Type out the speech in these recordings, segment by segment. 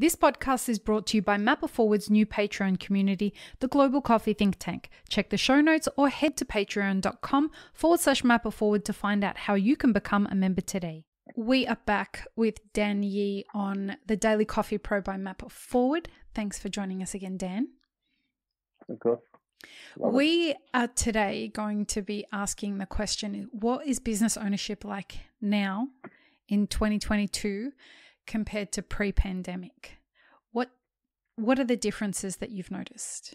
This podcast is brought to you by Map It Forward's new Patreon community, the Global Coffee Think Tank. Check the show notes or head to patreon.com/Map It Forward to find out how you can become a member today. We are back with Dan Yee on the Daily Coffee Pro by Map It Forward. Thanks for joining us again, Dan. Of course. We are today going to be asking the question, what is business ownership like now in 2022? Compared to pre-pandemic, what are the differences that you've noticed?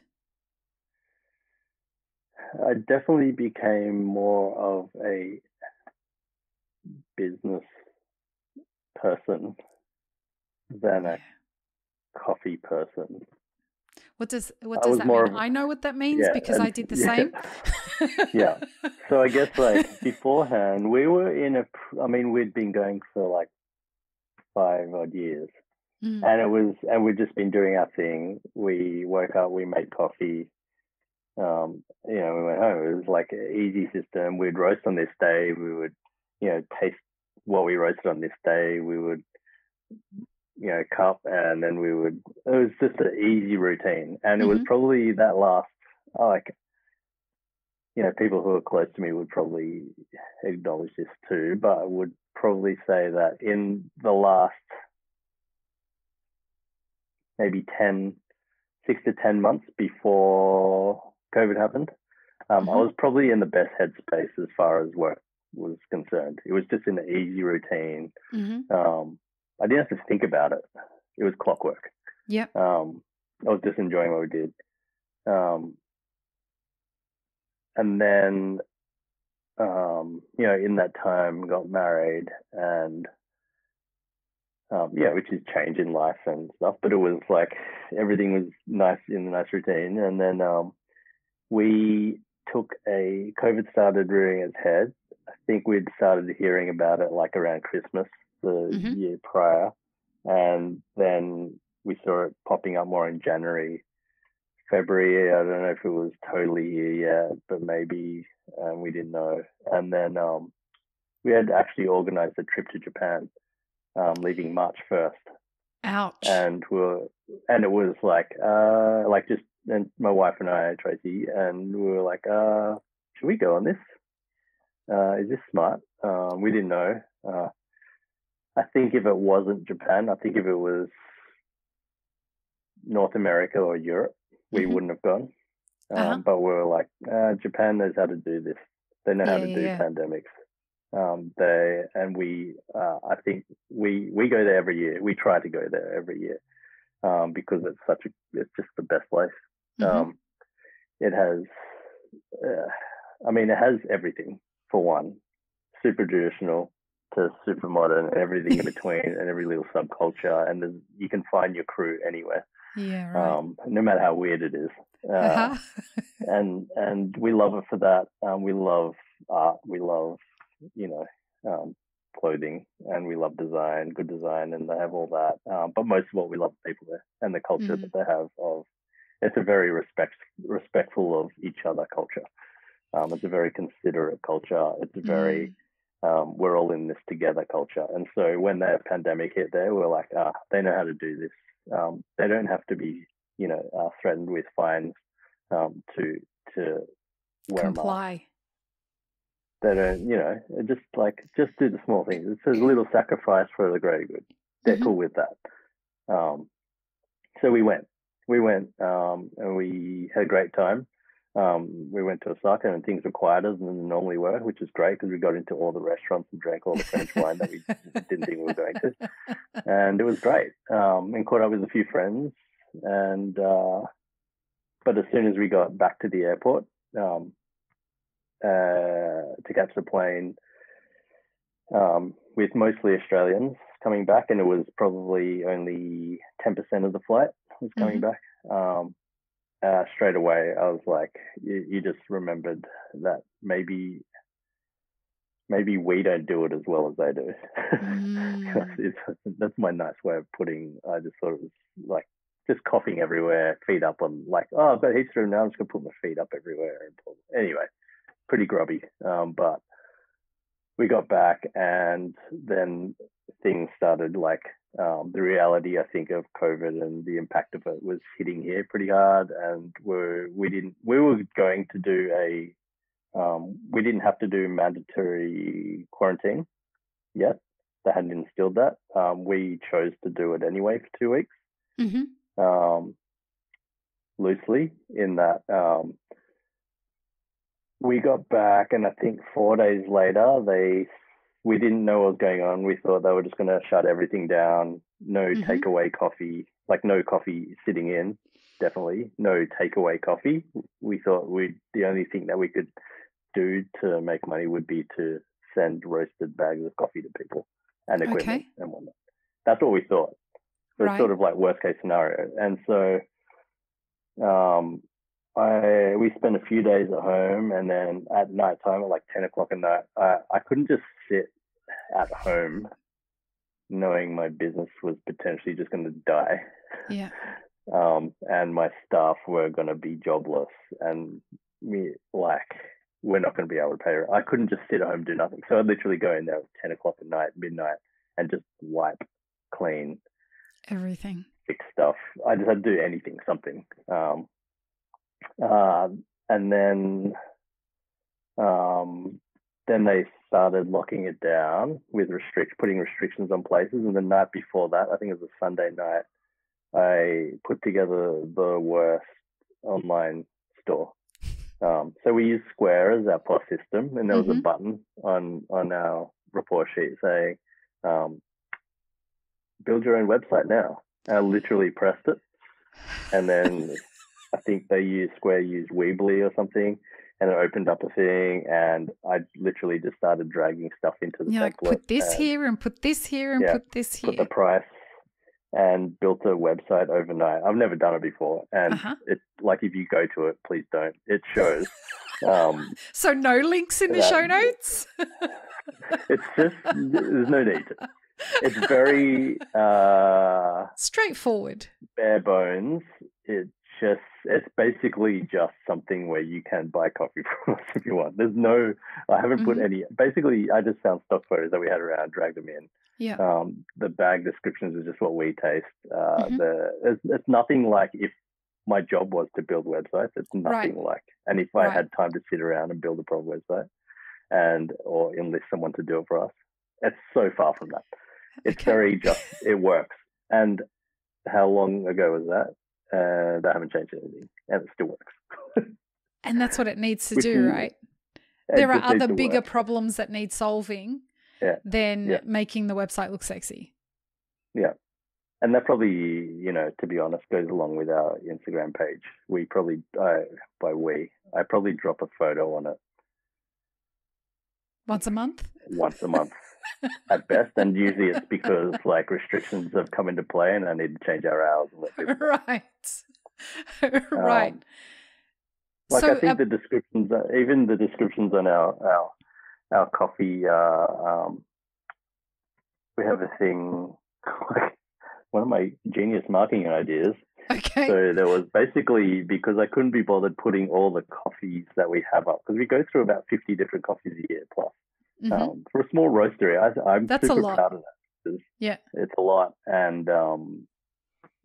I definitely became more of a business person than a coffee person. What does that mean? I know what that means because I did the same. So I guess like beforehand, we were in a. I mean, we'd been going for like 5 odd years and we've just been doing our thing. We woke up, we made coffee, we went home. It was like an easy system. We'd roast on this day, we would taste what we roasted on this day, we would cup, and then we would, it was just an easy routine. And it was probably that last people who are close to me would probably acknowledge this too, but I would probably say that in the last maybe 6 to 10 months before COVID happened, I was probably in the best headspace as far as work was concerned. It was just an easy routine. I didn't have to think about it. It was clockwork. I was just enjoying what we did. And then, in that time, got married and, which is change in life and stuff. But it was like everything was nice in the nice routine. And then COVID started rearing its head. I think we'd started hearing about it like around Christmas the year prior. And then we saw it popping up more in January. February, I don't know if it was totally here yet, but maybe we didn't know. And then we had actually organised a trip to Japan, leaving March 1st. Ouch! And it was like just and my wife and I, Tracy, and we were like, should we go on this? Is this smart? We didn't know. I think if it wasn't Japan, I think if it was North America or Europe, we wouldn't have gone, but we were like, Japan knows how to do this. They know how to do pandemics. I think we go there every year. We try to go there every year because it's just the best place. It has, it has everything for one, super traditional to super modern, and everything in between, and every little subculture, and then you can find your crew anywhere. Yeah, right. No matter how weird it is, and we love it for that. We love art, we love clothing, and we love design, good design, and they have all that. But most of all, we love the people there and the culture that they have. It's a very respectful of each other culture. It's a very considerate culture. It's a very we're all in this together culture. And so when that pandemic hit, there we're like, they know how to do this. They don't have to be, threatened with fines to wear comply. A mask. They don't, just do the small things. It's a little sacrifice for the greater good. They're cool with that. So we went, and we had a great time. We went to Osaka and things were quieter than they normally were, which is great because we got into all the restaurants and drank all the French wine that we didn't think we were going to. And it was great. And caught up with a few friends. And but as soon as we got back to the airport to catch the plane with mostly Australians coming back, and it was probably only 10% of the flight was coming back. Straight away, I was like, you just remembered that maybe we don't do it as well as they do. That's my nice way of putting. I just thought it was like just coughing everywhere, feet up on like, I've got heat stroke now. I'm just gonna put my feet up everywhere. Anyway, pretty grubby. But we got back, and then things started like the reality, I think, of COVID and the impact of it was hitting here pretty hard, and we didn't have to do mandatory quarantine yet. They hadn't instilled that. We chose to do it anyway for 2 weeks, mm-hmm. Loosely, in that we got back, and I think 4 days later, we didn't know what was going on. We thought they were just going to shut everything down. No mm-hmm. takeaway coffee, like no coffee sitting in, definitely. No takeaway coffee. We thought the only thing that we could do to make money would be to send roasted bags of coffee to people and equipment and whatnot. That's what we thought. So it's sort of like worst case scenario. And so we spent a few days at home, and then at night time at like 10 o'clock at night, I couldn't just sit at home knowing my business was potentially just going to die. Yeah. And my staff were going to be jobless, and we're not going to be able to pay rent. I couldn't just sit at home and do nothing. So I'd literally go in there at 10 o'clock at night, midnight, and just wipe clean. Everything. Fix stuff. I just had to do anything, something. And then they started locking it down with putting restrictions on places. And the night before that, I think it was a Sunday night, I put together the worst online store. So we used Square as our POS system, and there was mm-hmm. a button on our report sheet saying, build your own website now. And I literally pressed it, and then I think Square used Weebly or something, and it opened up a thing, and I literally just started dragging stuff into the template. Like, put this here and put this here and put this here. Put the price, and built a website overnight. I've never done it before, and it's like, if you go to it, please don't. It shows. So no links in the show notes? It's just, there's no need. It's very straightforward. Bare bones. It's basically just something where you can buy coffee from us if you want. I haven't mm-hmm. put any. Basically, I just found stock photos that we had around, dragged them in. Yeah. The bag descriptions is just what we taste. Mm-hmm. It's nothing like if my job was to build websites. It's nothing like. And if I had time to sit around and build a proper website, or enlist someone to do it for us, it's so far from that. It's very just. It works. And how long ago was that? They haven't changed anything, and it still works. And that's what it needs to do, right? There are other bigger problems that need solving than making the website look sexy. Yeah. And that probably, to be honest, goes along with our Instagram page. We probably, I probably drop a photo on it. Once a month? Once a month. At best, and usually it's because like restrictions have come into play, and I need to change our hours. And let people right. So, I think the descriptions on our coffee. We have a thing, like one of my genius marketing ideas. Okay. So there was basically, because I couldn't be bothered putting all the coffees that we have up, because we go through about 50 different coffees a year plus. Mm-hmm. For a small roastery, I'm super proud of that. Yeah, it's a lot, and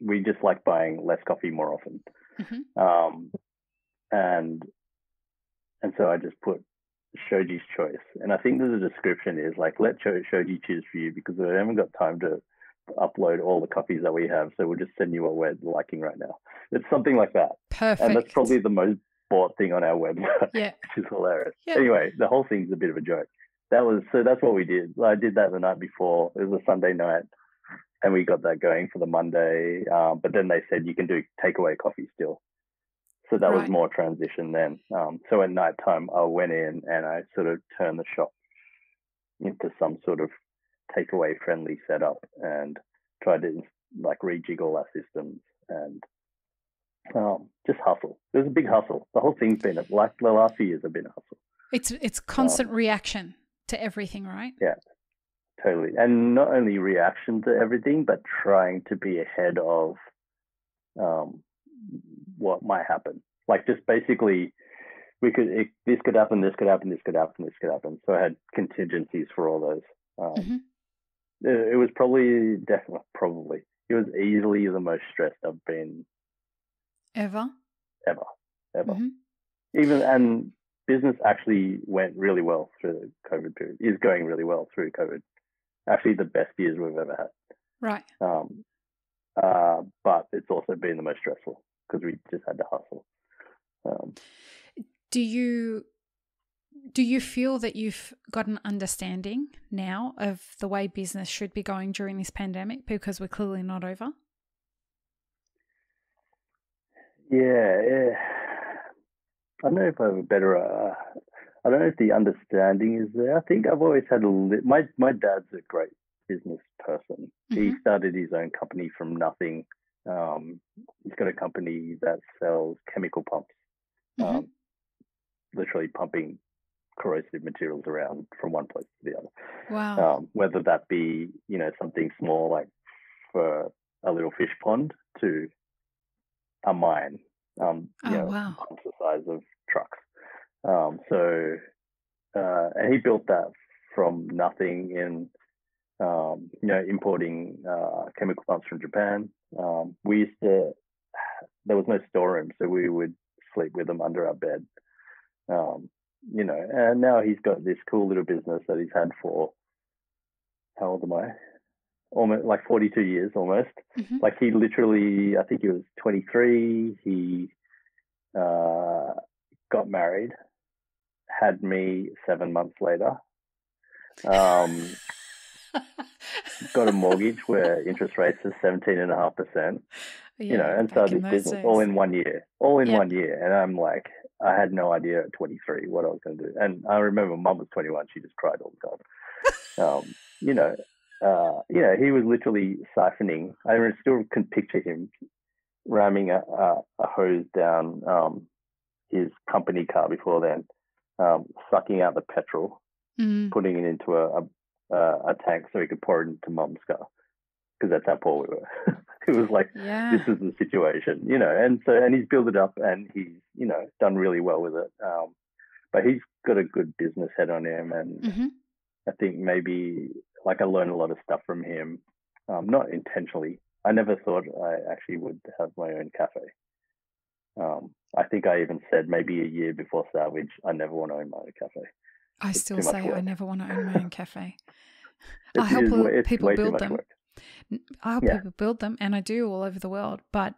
we just like buying less coffee more often. Mm-hmm. And so I just put Shoji's choice, and I think the description is like, let Shoji choose for you, because I haven't got time to upload all the coffees that we have, so we'll just send you what we're liking right now. It's something like that. Perfect. And that's probably the most bought thing on our website, which is hilarious. Yeah. Anyway, the whole thing's a bit of a joke. That's what we did. I did that the night before. It was a Sunday night, and we got that going for the Monday. But then they said you can do takeaway coffee still. So that was more transition then. So at night time, I went in and I sort of turned the shop into some sort of takeaway friendly setup, and tried to like rejiggle our systems and just hustle. It was a big hustle. The whole thing's been like the last few years have been a hustle. It's constant reaction to everything, right? Yeah, totally. And not only reaction to everything, but trying to be ahead of what might happen. Like just basically, this could happen, this could happen, this could happen, this could happen. So I had contingencies for all those. Mm-hmm. it was probably it was easily the most stressed I've been ever. Mm-hmm. And business actually went really well through the COVID period. Is going really well through COVID. Actually, the best years we've ever had. Right. But it's also been the most stressful because we just had to hustle. Do you feel that you've got an understanding now of the way business should be going during this pandemic, because we're clearly not over? Yeah. I don't know if I have a better. I don't know if the understanding is there. I think I've always had my dad's a great business person. Mm-hmm. He started his own company from nothing. He's got a company that sells chemical pumps, mm-hmm. Literally pumping corrosive materials around from one place to the other. Wow. Whether that be something small like for a little fish pond to a mine. Wow. Pumps the size of trucks. And he built that from nothing in, importing chemical pumps from Japan. There was no storeroom, so we would sleep with them under our bed. And now he's got this cool little business that he's had for, how old am I? Almost like 42 years almost. Mm-hmm. Like he literally, I think he was 23. He got married, had me 7 months later, got a mortgage where interest rates are 17.5%, and started this business all in one year. And I'm like, I had no idea at 23 what I was going to do. And I remember mum was 21. She just cried all the time. He was literally siphoning. I still can picture him ramming a hose down his company car before then, sucking out the petrol, putting it into a tank so he could pour it into mum's car, because that's how poor we were. It was like, This is the situation, and he's built it up and he's, done really well with it. But he's got a good business head on him, and mm-hmm. I think maybe I learned a lot of stuff from him, not intentionally. I never thought I actually would have my own cafe. I think I even said maybe a year before Salvage, I never want to own my own cafe. I still say I never want to own my own cafe. I help people build them. I help people build them, and I do all over the world. But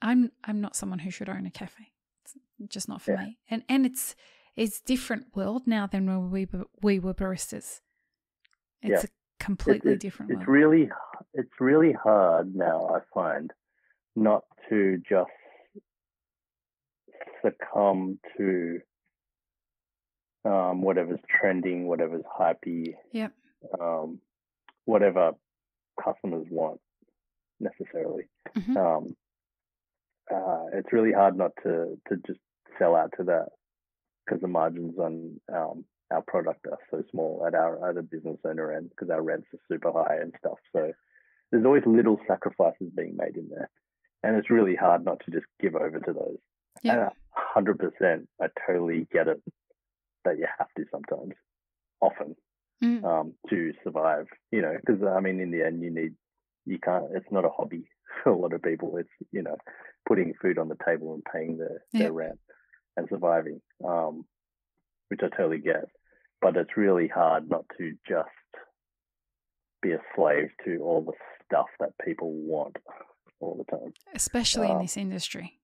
I'm not someone who should own a cafe. It's just not for me. And it's different world now than when we were baristas. It's a completely different world. It's really hard now, I find, not to just succumb to whatever's trending, whatever's hypey, whatever customers want necessarily. Mm-hmm. It's really hard not to just sell out to that, because the margins on our product are so small at our other business owner end, because our rents are super high and stuff. So there's always little sacrifices being made in there. And it's really hard not to just give over to those. Yeah. And 100%, I totally get it that you have to sometimes, often, to survive, because, in the end, it's not a hobby for a lot of people. It's, putting food on the table and paying their rent and surviving, which I totally get. But it's really hard not to just be a slave to all the stuff that people want all the time. Especially in this industry.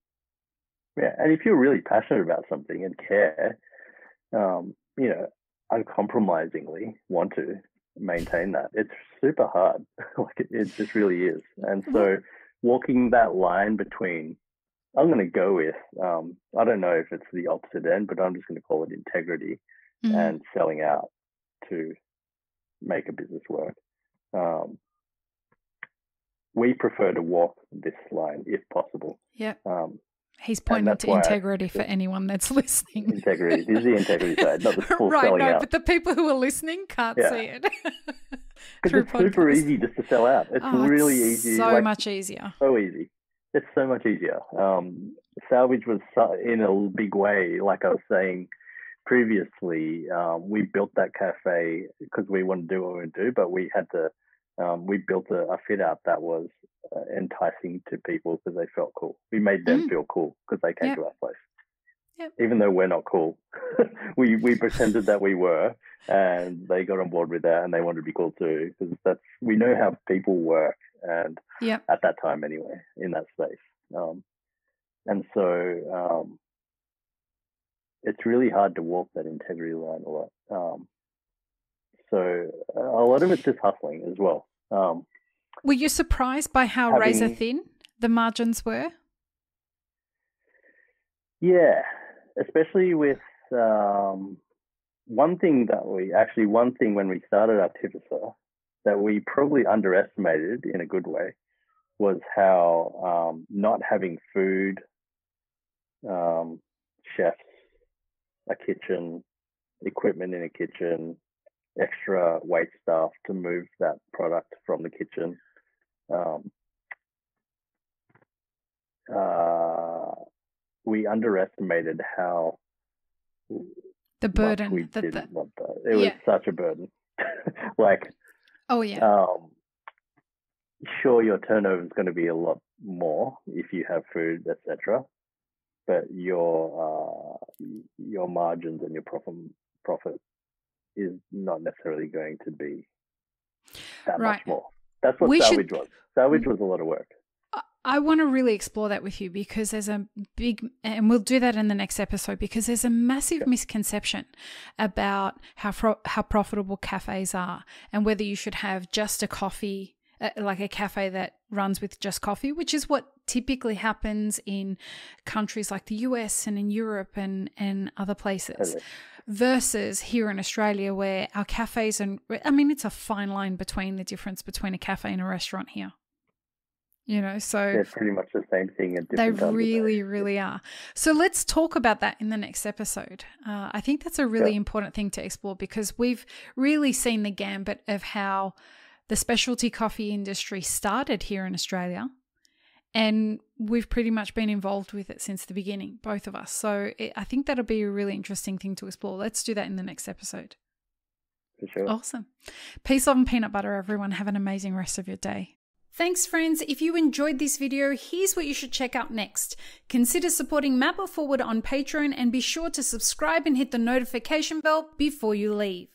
Yeah, and if you're really passionate about something and care, uncompromisingly want to maintain that, it's super hard. It just really is. And so walking that line between, I'm going to go with, I don't know if it's the opposite end, but I'm just going to call it integrity and selling out to make a business work. We prefer to walk this line if possible. Yeah. He's pointing to integrity for anyone that's listening. Integrity. This is the integrity side, not the full selling out. But the people who are listening can't see it. Because it's super easy just to sell out. It's really easy. So much easier. So easy. It's so much easier. Salvage was in a big way, like I was saying, previously, we built that cafe because we wanted to do what we do, but we had to, we built a fit out that was enticing to people because they felt cool. We made them feel cool because they came to our place. Yep. Even though we're not cool, we pretended that we were, and they got on board with that, and they wanted to be cool too, because that's, we know how people work, and at that time anyway, in that space. And so it's really hard to walk that integrity line a lot. So a lot of it's just hustling as well. Were you surprised by how razor thin the margins were? Yeah. Especially with one thing when we started Artificer that we probably underestimated in a good way was how not having food, chefs, a kitchen, equipment in a kitchen, extra wait staff to move that product from the kitchen, we underestimated how the burden much we that didn't want that. It was such a burden. Sure, your turnover is going to be a lot more if you have food, etc., but your margins and your profit is not necessarily going to be that much more. That's what Salvage was. Salvage was a lot of work. I want to really explore that with you, because there's a big, and we'll do that in the next episode, because there's a massive misconception about how profitable cafes are, and whether you should have just a coffee, like a cafe that runs with just coffee, which is what typically happens in countries like the US and in Europe and other places, versus here in Australia, where our cafes, and I mean, it's a fine line between the difference between a cafe and a restaurant here. You know, so they're pretty much the same thing. They really, really are. So let's talk about that in the next episode. I think that's a really important thing to explore, because we've really seen the gambit of how the specialty coffee industry started here in Australia, and we've pretty much been involved with it since the beginning, both of us. So I think that'll be a really interesting thing to explore. Let's do that in the next episode. For sure. Awesome. Peace, love, and peanut butter, everyone. Have an amazing rest of your day. Thanks, friends. If you enjoyed this video, here's what you should check out next. Consider supporting Map It Forward on Patreon, and be sure to subscribe and hit the notification bell before you leave.